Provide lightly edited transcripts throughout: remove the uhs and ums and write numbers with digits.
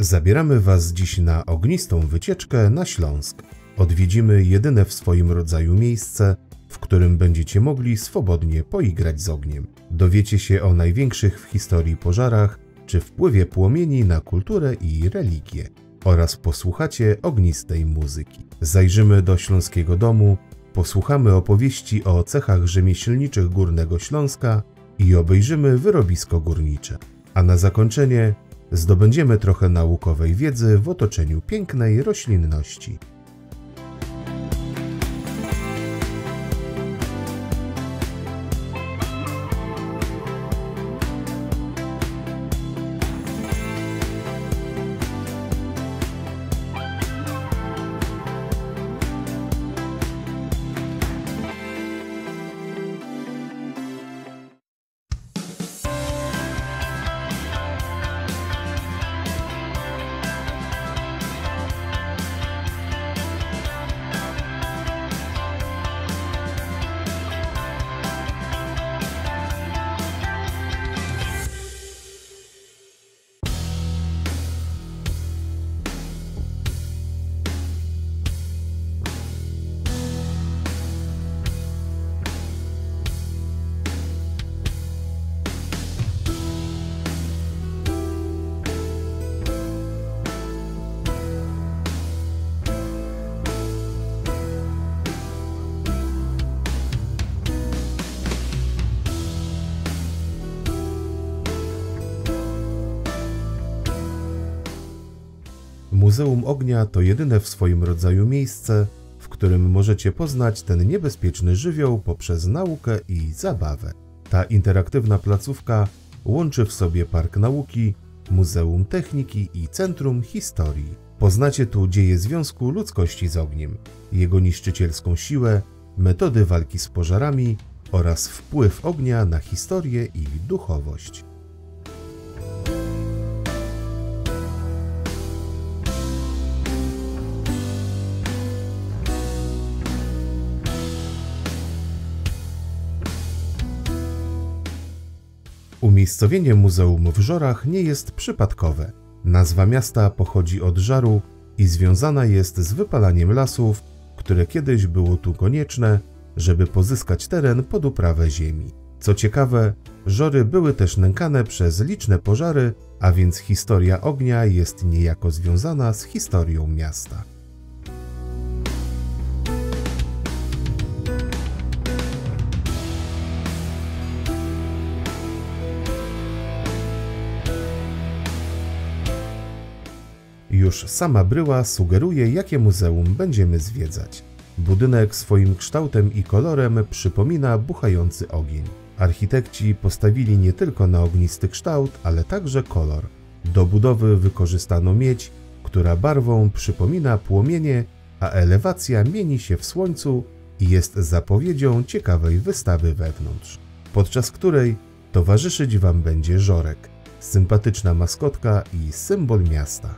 Zabieramy Was dziś na ognistą wycieczkę na Śląsk. Odwiedzimy jedyne w swoim rodzaju miejsce, w którym będziecie mogli swobodnie poigrać z ogniem. Dowiecie się o największych w historii pożarach, czy wpływie płomieni na kulturę i religię. Oraz posłuchacie ognistej muzyki. Zajrzymy do Śląskiego Domu, posłuchamy opowieści o cechach rzemieślniczych Górnego Śląska i obejrzymy wyrobisko górnicze. A na zakończenie zdobędziemy trochę naukowej wiedzy w otoczeniu pięknej roślinności. Muzeum Ognia to jedyne w swoim rodzaju miejsce, w którym możecie poznać ten niebezpieczny żywioł poprzez naukę i zabawę. Ta interaktywna placówka łączy w sobie Park Nauki, Muzeum Techniki i Centrum Historii. Poznacie tu dzieje związku ludzkości z ogniem, jego niszczycielską siłę, metody walki z pożarami oraz wpływ ognia na historię i duchowość. Umiejscowienie muzeum w Żorach nie jest przypadkowe. Nazwa miasta pochodzi od żaru i związana jest z wypalaniem lasów, które kiedyś było tu konieczne, żeby pozyskać teren pod uprawę ziemi. Co ciekawe, Żory były też nękane przez liczne pożary, a więc historia ognia jest niejako związana z historią miasta. Już sama bryła sugeruje, jakie muzeum będziemy zwiedzać. Budynek swoim kształtem i kolorem przypomina buchający ogień. Architekci postawili nie tylko na ognisty kształt, ale także kolor. Do budowy wykorzystano miedź, która barwą przypomina płomienie, a elewacja mieni się w słońcu i jest zapowiedzią ciekawej wystawy wewnątrz, podczas której towarzyszyć Wam będzie Żorek, sympatyczna maskotka i symbol miasta.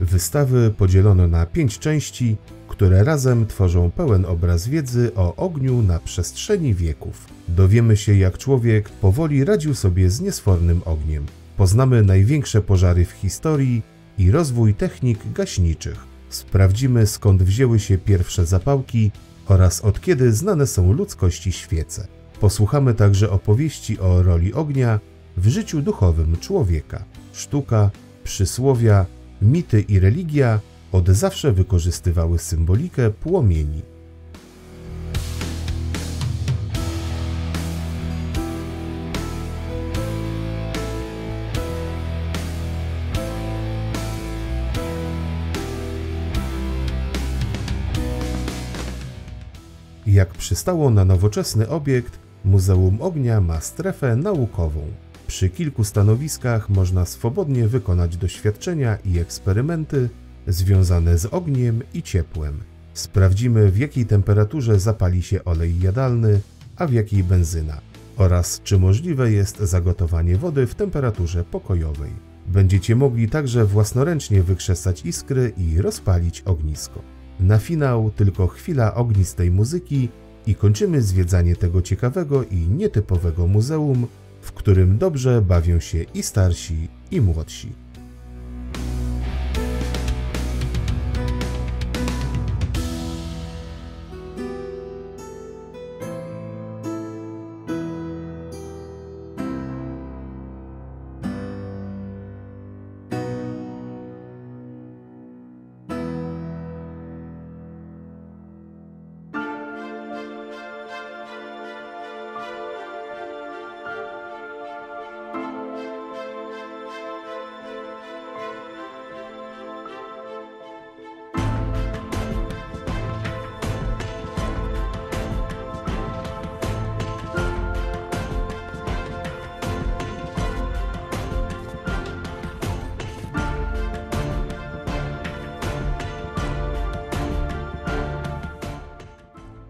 Wystawy podzielono na 5 części, które razem tworzą pełen obraz wiedzy o ogniu na przestrzeni wieków. Dowiemy się, jak człowiek powoli radził sobie z niesfornym ogniem. Poznamy największe pożary w historii i rozwój technik gaśniczych. Sprawdzimy, skąd wzięły się pierwsze zapałki oraz od kiedy znane są ludzkości świece. Posłuchamy także opowieści o roli ognia w życiu duchowym człowieka. Sztuka, przysłowia, mity i religia od zawsze wykorzystywały symbolikę płomieni. Jak przystało na nowoczesny obiekt, Muzeum Ognia ma strefę naukową. Przy kilku stanowiskach można swobodnie wykonać doświadczenia i eksperymenty związane z ogniem i ciepłem. Sprawdzimy, w jakiej temperaturze zapali się olej jadalny, a w jakiej benzyna, oraz czy możliwe jest zagotowanie wody w temperaturze pokojowej. Będziecie mogli także własnoręcznie wykrzesać iskry i rozpalić ognisko. Na finał tylko chwila ognistej muzyki I kończymy zwiedzanie tego ciekawego i nietypowego muzeum, w którym dobrze bawią się i starsi, i młodsi.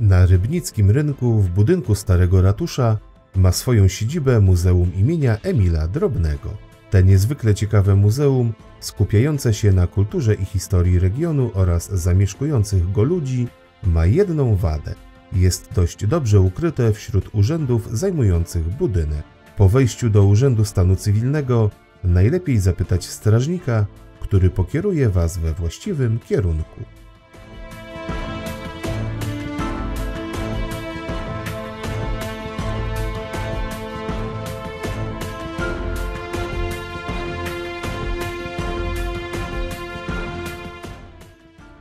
Na rybnickim rynku w budynku Starego Ratusza ma swoją siedzibę Muzeum imienia Emila Drobnego. Te niezwykle ciekawe muzeum, skupiające się na kulturze i historii regionu oraz zamieszkujących go ludzi, ma jedną wadę. Jest dość dobrze ukryte wśród urzędów zajmujących budynek. Po wejściu do Urzędu Stanu Cywilnego najlepiej zapytać strażnika, który pokieruje Was we właściwym kierunku.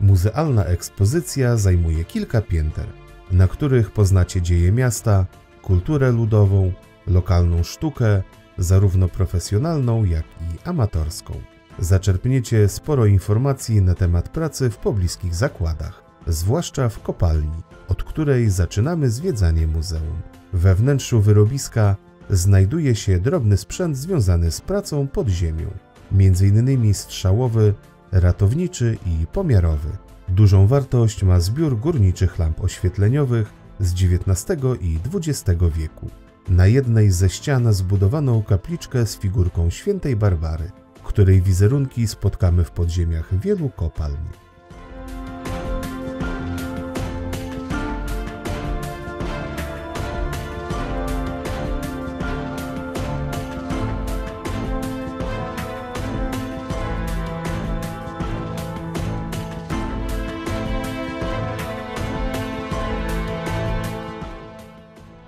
Muzealna ekspozycja zajmuje kilka pięter, na których poznacie dzieje miasta, kulturę ludową, lokalną sztukę, zarówno profesjonalną, jak i amatorską. Zaczerpniecie sporo informacji na temat pracy w pobliskich zakładach, zwłaszcza w kopalni, od której zaczynamy zwiedzanie muzeum. We wnętrzu wyrobiska znajduje się drobny sprzęt związany z pracą pod ziemią, m.in. strzałowy, ratowniczy i pomiarowy. Dużą wartość ma zbiór górniczych lamp oświetleniowych z XIX i XX wieku. Na jednej ze ścian zbudowano kapliczkę z figurką Świętej Barbary, której wizerunki spotkamy w podziemiach wielu kopalń.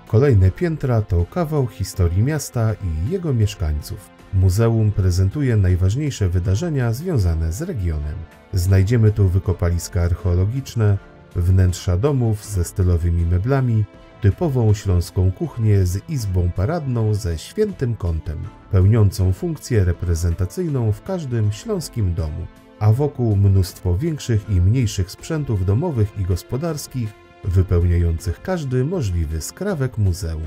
Kolejne piętra to kawał historii miasta i jego mieszkańców. Muzeum prezentuje najważniejsze wydarzenia związane z regionem. Znajdziemy tu wykopaliska archeologiczne, wnętrza domów ze stylowymi meblami, typową śląską kuchnię z izbą paradną ze świętym kątem, pełniącą funkcję reprezentacyjną w każdym śląskim domu, a wokół mnóstwo większych i mniejszych sprzętów domowych i gospodarskich, wypełniających każdy możliwy skrawek muzeum.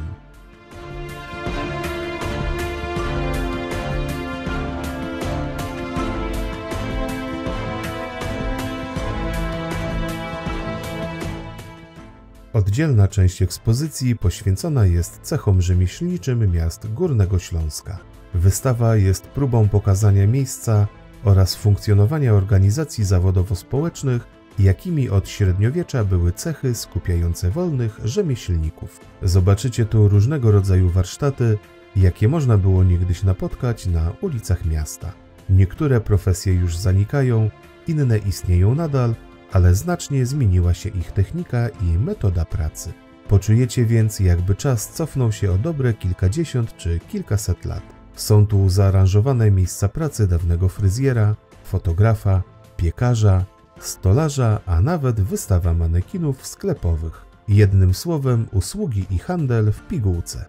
Oddzielna część ekspozycji poświęcona jest cechom rzemieślniczym miast Górnego Śląska. Wystawa jest próbą pokazania miejsca oraz funkcjonowania organizacji zawodowo-społecznych, jakimi od średniowiecza były cechy skupiające wolnych rzemieślników. Zobaczycie tu różnego rodzaju warsztaty, jakie można było niegdyś napotkać na ulicach miasta. Niektóre profesje już zanikają, inne istnieją nadal, ale znacznie zmieniła się ich technika i metoda pracy. Poczujecie więc, jakby czas cofnął się o dobre kilkadziesiąt czy kilkaset lat. Są tu zaaranżowane miejsca pracy dawnego fryzjera, fotografa, piekarza, stolarza, a nawet wystawa manekinów sklepowych. Jednym słowem, usługi i handel w pigułce.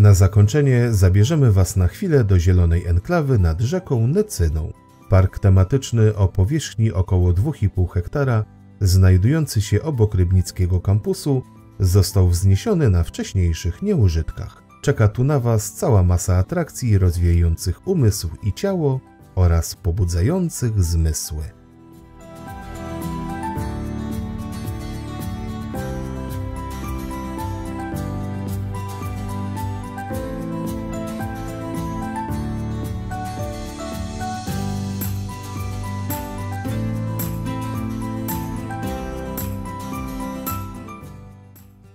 Na zakończenie zabierzemy Was na chwilę do zielonej enklawy nad rzeką Nycyną. Park tematyczny o powierzchni około 2,5 hektara, znajdujący się obok rybnickiego kampusu, został wzniesiony na wcześniejszych nieużytkach. Czeka tu na Was cała masa atrakcji rozwijających umysł i ciało oraz pobudzających zmysły.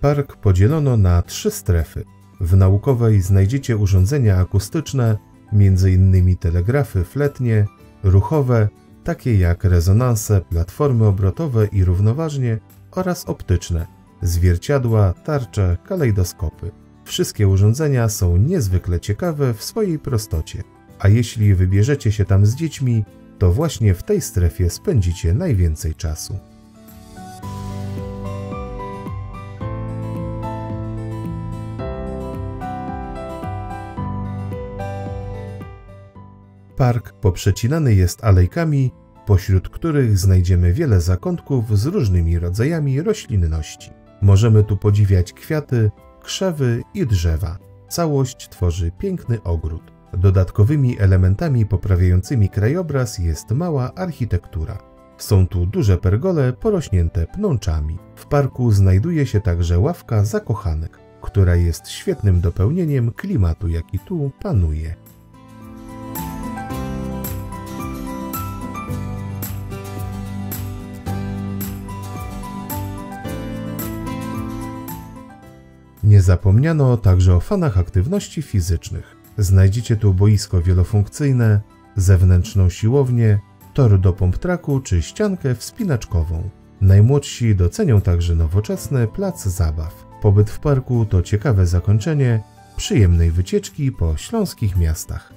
Park podzielono na 3 strefy. W naukowej znajdziecie urządzenia akustyczne, m.in. telegrafy fletnie, ruchowe, takie jak rezonanse, platformy obrotowe i równoważnie oraz optyczne, zwierciadła, tarcze, kalejdoskopy. Wszystkie urządzenia są niezwykle ciekawe w swojej prostocie, a jeśli wybierzecie się tam z dziećmi, to właśnie w tej strefie spędzicie najwięcej czasu. Park poprzecinany jest alejkami, pośród których znajdziemy wiele zakątków z różnymi rodzajami roślinności. Możemy tu podziwiać kwiaty, krzewy i drzewa. Całość tworzy piękny ogród. Dodatkowymi elementami poprawiającymi krajobraz jest mała architektura. Są tu duże pergole porośnięte pnączami. W parku znajduje się także ławka zakochanek, która jest świetnym dopełnieniem klimatu, jaki tu panuje. Nie zapomniano także o fanach aktywności fizycznych. Znajdziecie tu boisko wielofunkcyjne, zewnętrzną siłownię, tor do pomp traku czy ściankę wspinaczkową. Najmłodsi docenią także nowoczesny plac zabaw. Pobyt w parku to ciekawe zakończenie przyjemnej wycieczki po śląskich miastach.